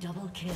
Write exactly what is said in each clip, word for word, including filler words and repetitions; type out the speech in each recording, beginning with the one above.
Double kill.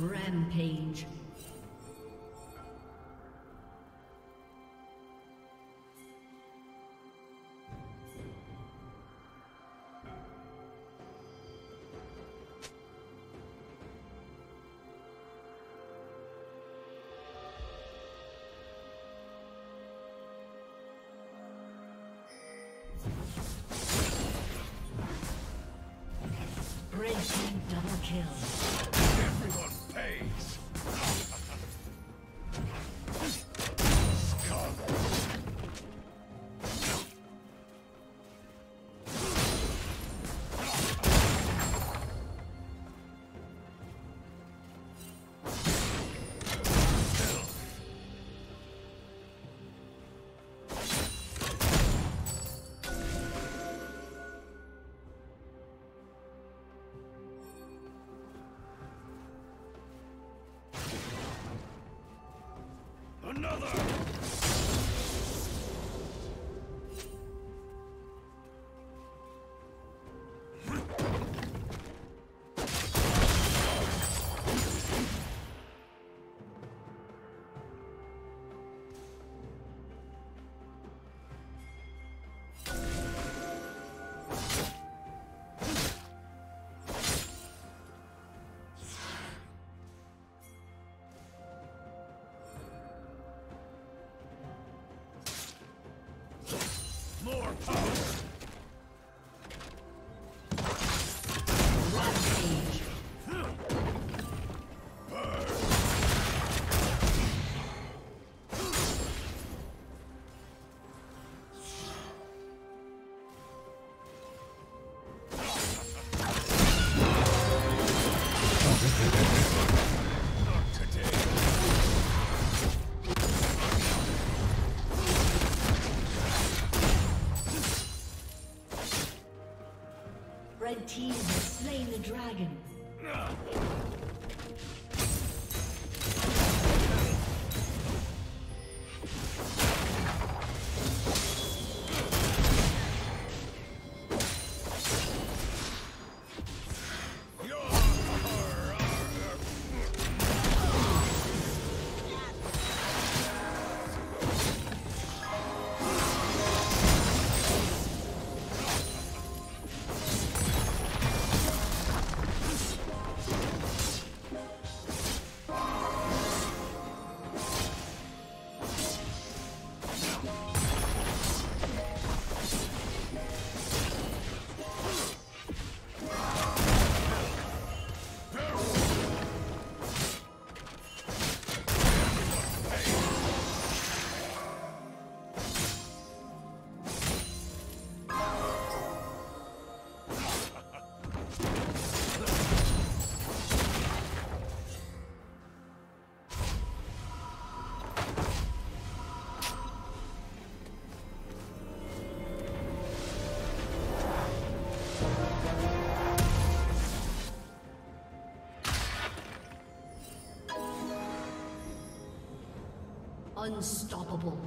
Rampage. Red team double kill. Everyone pays. The team has slain the dragon. Unstoppable.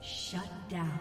Shut down.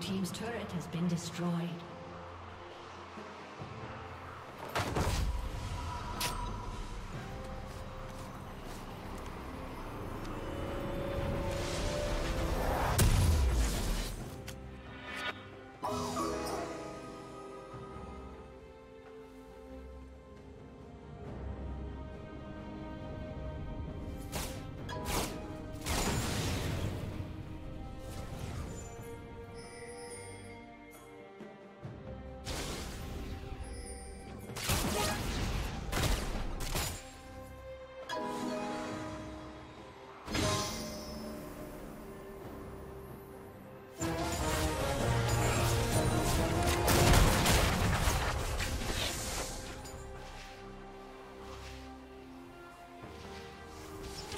Blue team's turret has been destroyed.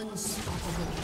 Unstoppable.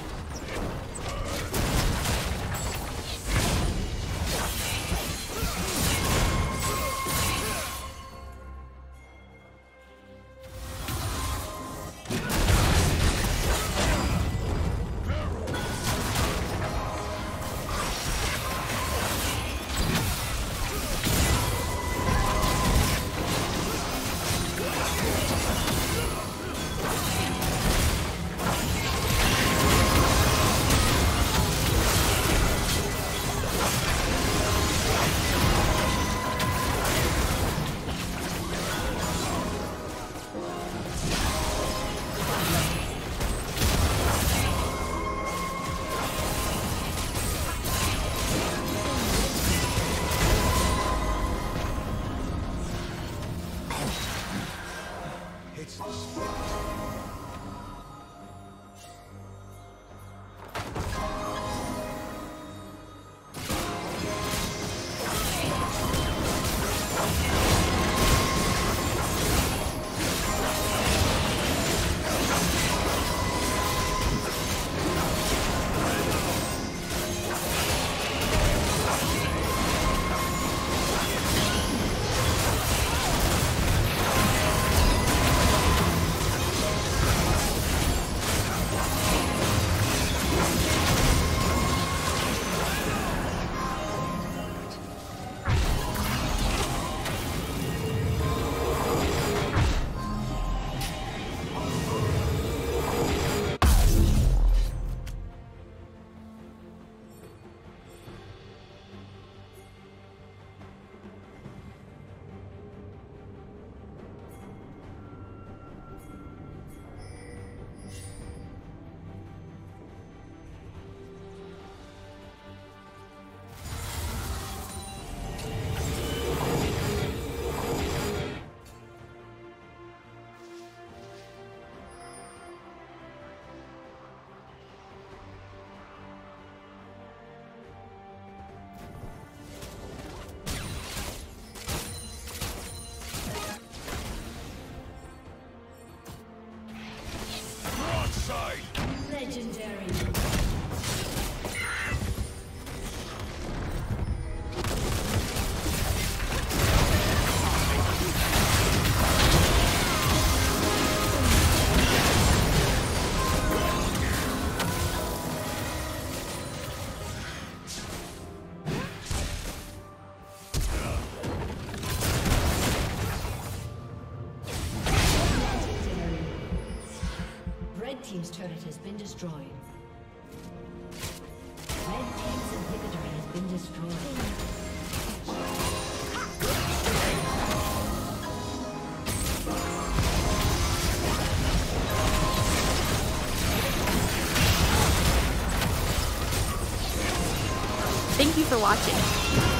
Team's turret has been destroyed. Red team's inhibitor has been destroyed. Thank you for watching.